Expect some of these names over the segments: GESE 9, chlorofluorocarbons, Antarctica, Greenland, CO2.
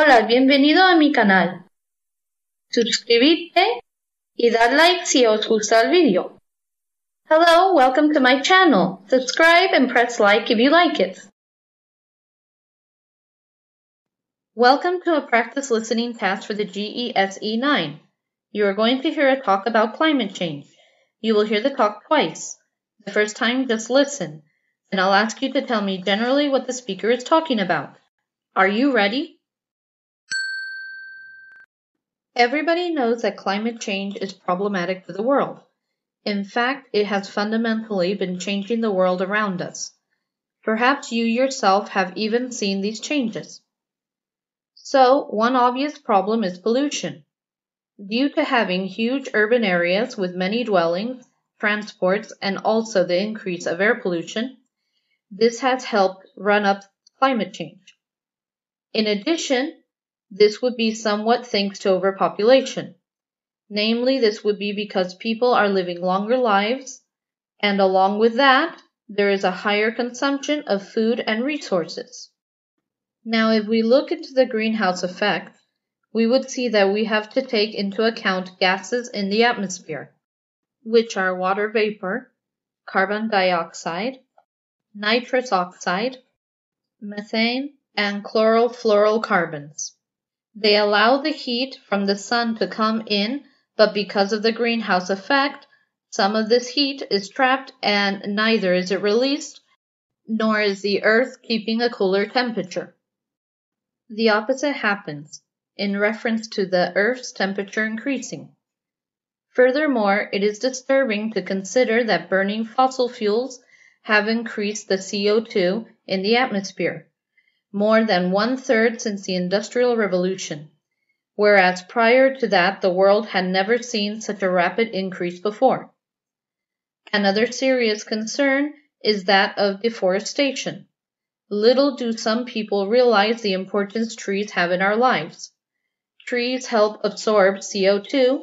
Hola, bienvenido a mi canal. Suscríbete y dad like si os gusta el video. Hello, welcome to my channel. Subscribe and press like if you like it. Welcome to a practice listening task for the GESE 9. You are going to hear a talk about climate change. You will hear the talk twice. The first time, just listen. Then I'll ask you to tell me generally what the speaker is talking about. Are you ready? Everybody knows that climate change is problematic for the world. In fact, it has fundamentally been changing the world around us. Perhaps you yourself have even seen these changes. So, one obvious problem is pollution. Due to having huge urban areas with many dwellings, transports, and also the increase of air pollution, this has helped run up climate change. In addition, this would be somewhat thanks to overpopulation. Namely, this would be because people are living longer lives, and along with that, there is a higher consumption of food and resources. Now, if we look into the greenhouse effect, we would see that we have to take into account gases in the atmosphere, which are water vapor, carbon dioxide, nitrous oxide, methane, and chlorofluorocarbons. They allow the heat from the sun to come in, but because of the greenhouse effect, some of this heat is trapped and neither is it released, nor is the earth keeping a cooler temperature. The opposite happens, in reference to the earth's temperature increasing. Furthermore, it is disturbing to consider that burning fossil fuels have increased the CO2 in the atmosphere more than one-third since the Industrial Revolution, whereas prior to that the world had never seen such a rapid increase before. Another serious concern is that of deforestation. Little do some people realize the importance trees have in our lives. Trees help absorb CO2,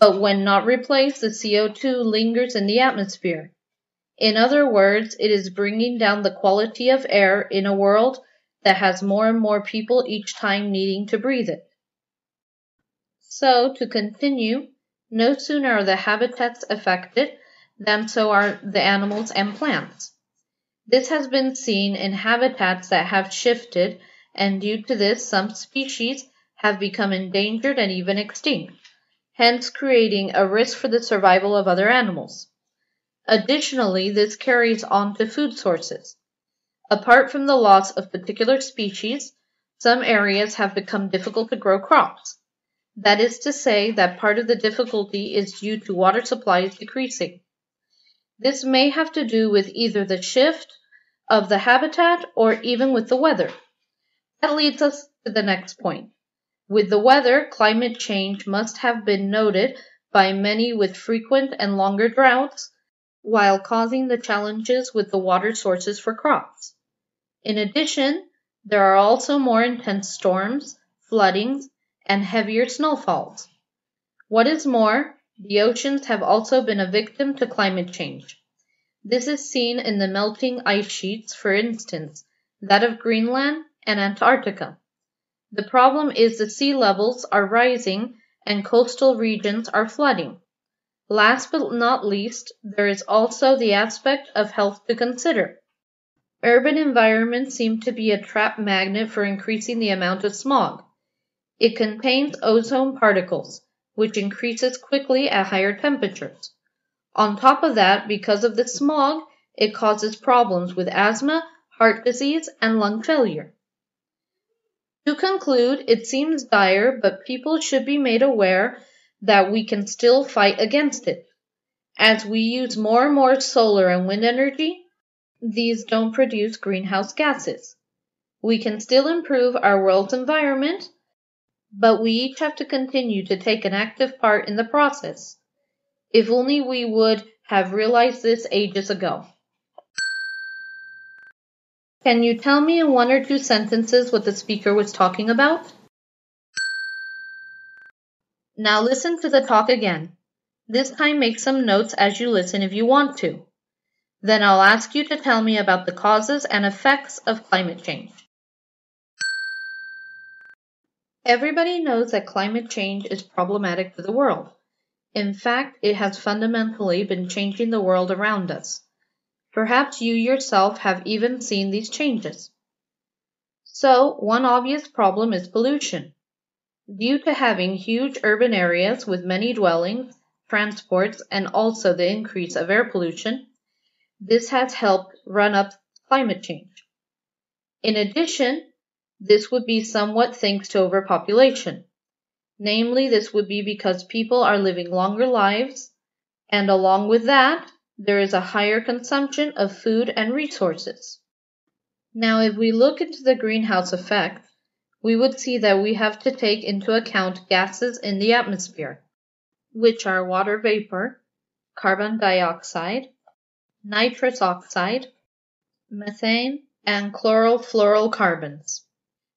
but when not replaced, the CO2 lingers in the atmosphere. In other words, it is bringing down the quality of air in a world that has more and more people each time needing to breathe it. So, to continue, no sooner are the habitats affected than so are the animals and plants. This has been seen in habitats that have shifted, and due to this, some species have become endangered and even extinct, hence creating a risk for the survival of other animals. Additionally, this carries on to food sources. Apart from the loss of particular species, some areas have become difficult to grow crops. That is to say that part of the difficulty is due to water supplies decreasing. This may have to do with either the shift of the habitat or even with the weather. That leads us to the next point. With the weather, climate change must have been noted by many with frequent and longer droughts, while causing the challenges with the water sources for crops. In addition, there are also more intense storms, floodings, and heavier snowfalls. What is more, the oceans have also been a victim to climate change. This is seen in the melting ice sheets, for instance, that of Greenland and Antarctica. The problem is the sea levels are rising and coastal regions are flooding. Last but not least, there is also the aspect of health to consider. Urban environments seem to be a trap magnet for increasing the amount of smog. It contains ozone particles, which increases quickly at higher temperatures. On top of that, because of the smog, it causes problems with asthma, heart disease, and lung failure. To conclude, it seems dire, but people should be made aware that we can still fight against it. As we use more and more solar and wind energy, these don't produce greenhouse gases. We can still improve our world's environment, but we each have to continue to take an active part in the process. If only we would have realized this ages ago. Can you tell me in one or two sentences what the speaker was talking about? Now listen to the talk again. This time make some notes as you listen if you want to. Then I'll ask you to tell me about the causes and effects of climate change. Everybody knows that climate change is problematic for the world. In fact, it has fundamentally been changing the world around us. Perhaps you yourself have even seen these changes. So, one obvious problem is pollution. Due to having huge urban areas with many dwellings, transports, and also the increase of air pollution, this has helped run up climate change. In addition, this would be somewhat thanks to overpopulation. Namely, this would be because people are living longer lives, and along with that, there is a higher consumption of food and resources. Now, if we look into the greenhouse effect, we would see that we have to take into account gases in the atmosphere, which are water vapor, carbon dioxide, nitrous oxide, methane, and chlorofluorocarbons.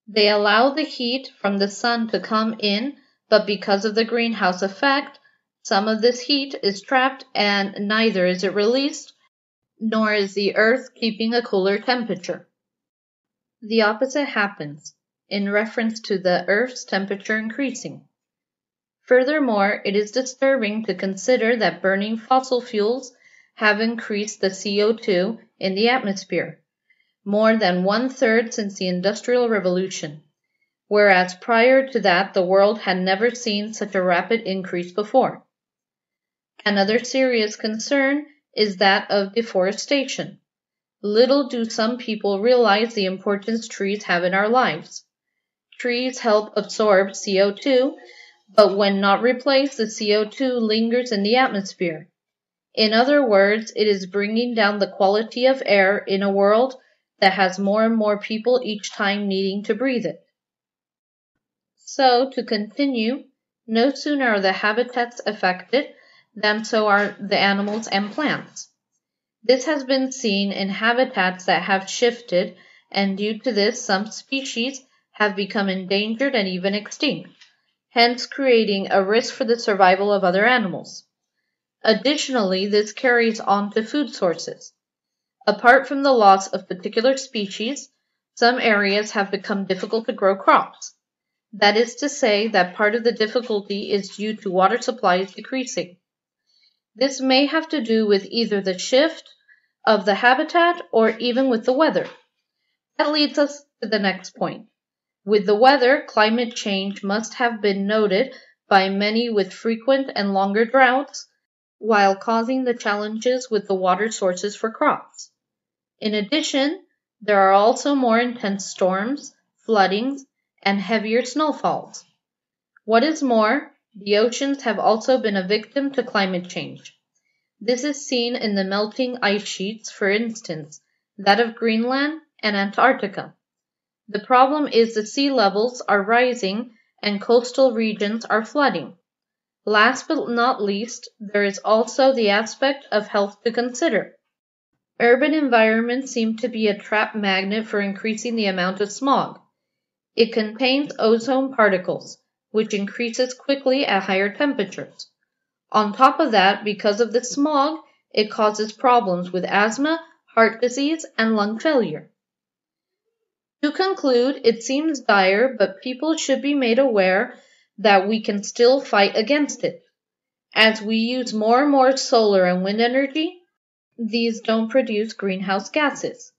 They allow the heat from the sun to come in, but because of the greenhouse effect, some of this heat is trapped and neither is it released, nor is the earth keeping a cooler temperature. The opposite happens, in reference to the earth's temperature increasing. Furthermore, it is disturbing to consider that burning fossil fuels have increased the CO2 in the atmosphere, more than one-third since the Industrial Revolution, whereas prior to that the world had never seen such a rapid increase before. Another serious concern is that of deforestation. Little do some people realize the importance trees have in our lives. Trees help absorb CO2, but when not replaced, the CO2 lingers in the atmosphere. In other words, it is bringing down the quality of air in a world that has more and more people each time needing to breathe it. So, to continue, no sooner are the habitats affected than so are the animals and plants. This has been seen in habitats that have shifted, and due to this, some species have become endangered and even extinct, hence creating a risk for the survival of other animals. Additionally, this carries on to food sources. Apart from the loss of particular species, some areas have become difficult to grow crops. That is to say that part of the difficulty is due to water supplies decreasing. This may have to do with either the shift of the habitat or even with the weather. That leads us to the next point. With the weather, climate change must have been noted by many with frequent and longer droughts, while causing the challenges with the water sources for crops. In addition, there are also more intense storms, floodings, and heavier snowfalls. What is more, the oceans have also been a victim to climate change. This is seen in the melting ice sheets, for instance, that of Greenland and Antarctica. The problem is the sea levels are rising and coastal regions are flooding. Last but not least, there is also the aspect of health to consider. Urban environments seem to be a trap magnet for increasing the amount of smog. It contains ozone particles, which increases quickly at higher temperatures. On top of that, because of the smog, it causes problems with asthma, heart disease, and lung failure. To conclude, it seems dire, but people should be made aware that we can still fight against it. As we use more and more solar and wind energy, these don't produce greenhouse gases.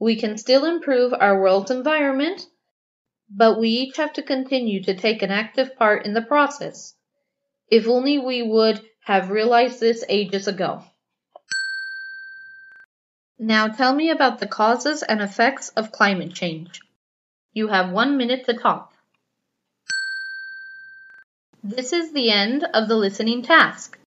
We can still improve our world's environment, but we each have to continue to take an active part in the process. If only we would have realized this ages ago. Now tell me about the causes and effects of climate change. You have 1 minute to talk. This is the end of the listening task.